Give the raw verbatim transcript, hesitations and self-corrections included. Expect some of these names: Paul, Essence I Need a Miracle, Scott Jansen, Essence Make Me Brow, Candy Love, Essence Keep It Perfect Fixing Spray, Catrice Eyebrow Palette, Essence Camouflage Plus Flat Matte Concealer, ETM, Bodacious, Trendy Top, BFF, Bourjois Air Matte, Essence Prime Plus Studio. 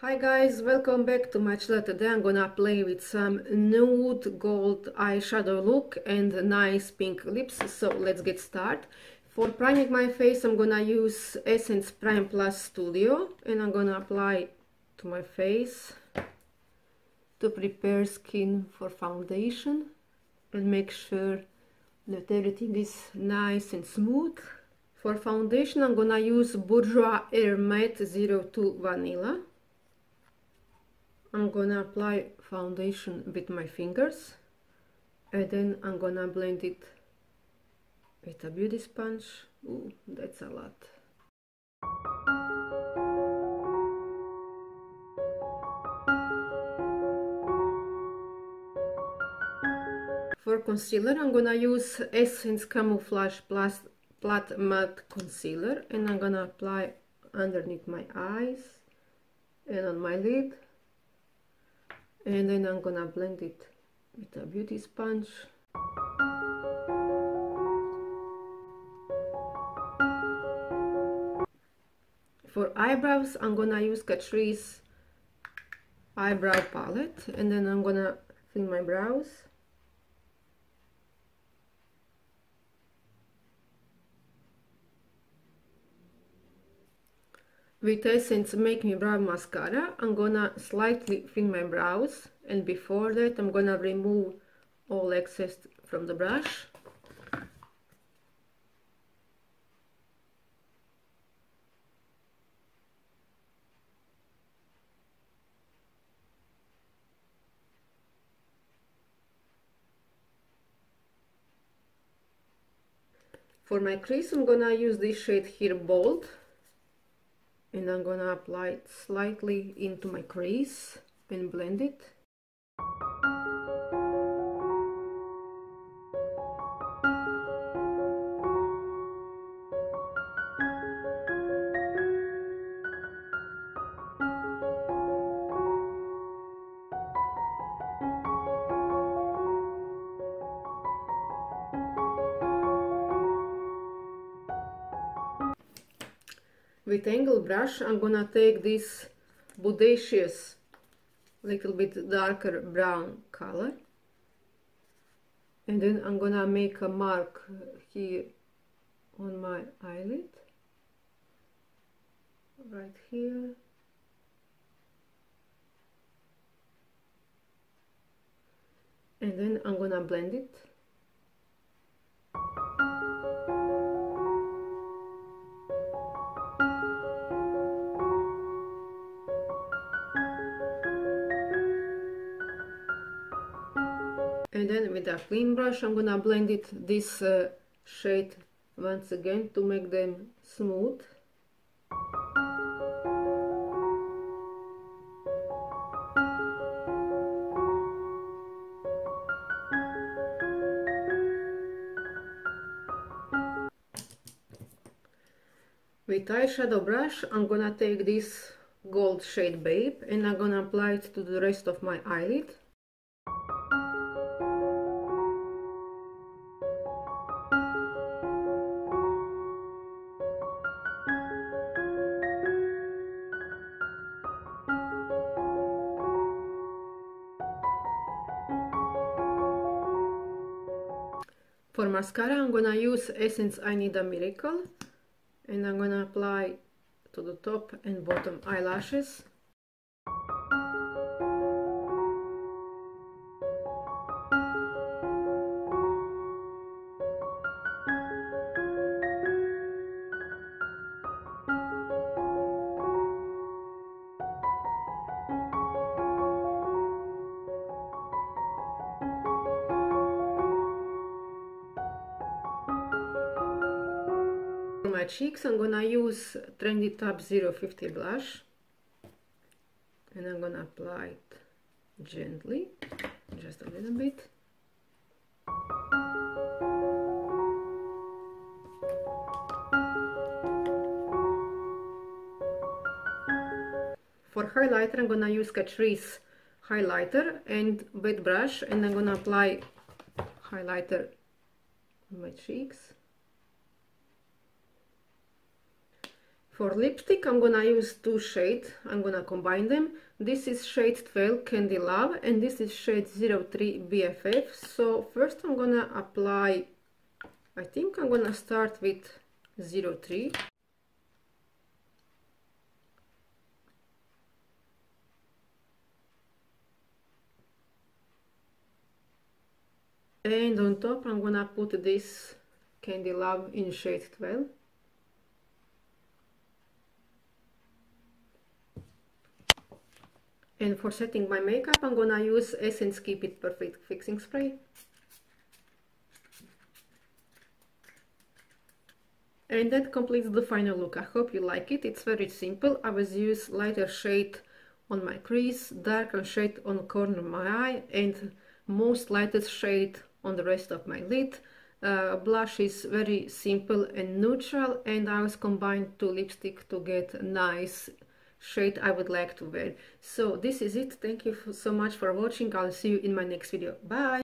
Hi guys, welcome back to my channel. Today I'm gonna play with some nude gold eyeshadow look and nice pink lips, so let's get started. For priming my face I'm gonna use Essence Prime Plus Studio and I'm gonna apply to my face to prepare skin for foundation and make sure that everything is nice and smooth. For foundation I'm gonna use Bourjois Air Matte zero two Vanilla. I'm gonna apply foundation with my fingers and then I'm gonna blend it with a beauty sponge. Ooh, that's a lot. For concealer, I'm gonna use Essence Camouflage Plus Flat Matte Concealer and I'm gonna apply underneath my eyes and on my lid. And then I'm gonna blend it with a beauty sponge. For eyebrows, I'm gonna use Catrice Eyebrow Palette and then I'm gonna thin my brows. With Essence Make Me Brow mascara, I'm gonna slightly thin my brows, and before that I'm gonna remove all excess from the brush. For my crease, I'm gonna use this shade here, Bold. And I'm gonna apply it slightly into my crease and blend it. With angle brush, I'm gonna take this bodacious, little bit darker brown color, and then I'm gonna make a mark here on my eyelid, right here, and then I'm gonna blend it. And then with a clean brush I'm gonna blend it this uh, shade once again to make them smooth. With eyeshadow brush I'm gonna take this gold shade Babe and I'm gonna apply it to the rest of my eyelid. For mascara, I'm gonna use Essence I Need a Miracle and I'm gonna apply to the top and bottom eyelashes. My cheeks, I'm gonna use Trendy Top zero fifty blush and I'm gonna apply it gently, just a little bit. For highlighter, I'm gonna use Catrice highlighter and wet brush and I'm gonna apply highlighter on my cheeks. For lipstick, I'm gonna use two shades, I'm gonna combine them. This is shade twelve Candy Love and this is shade zero three B F F. So first I'm gonna apply, I think I'm gonna start with zero three. And on top I'm gonna put this Candy Love in shade twelve. And for setting my makeup, I'm gonna use Essence Keep It Perfect Fixing Spray. And that completes the final look. I hope you like it. It's very simple. I will use lighter shade on my crease, darker shade on the corner of my eye, and most lightest shade on the rest of my lid. Uh, blush is very simple and neutral, and I was combined two lipstick to get nice shade I would like to wear. So this is it. Thank you so much for watching. I'll see you in my next video. Bye.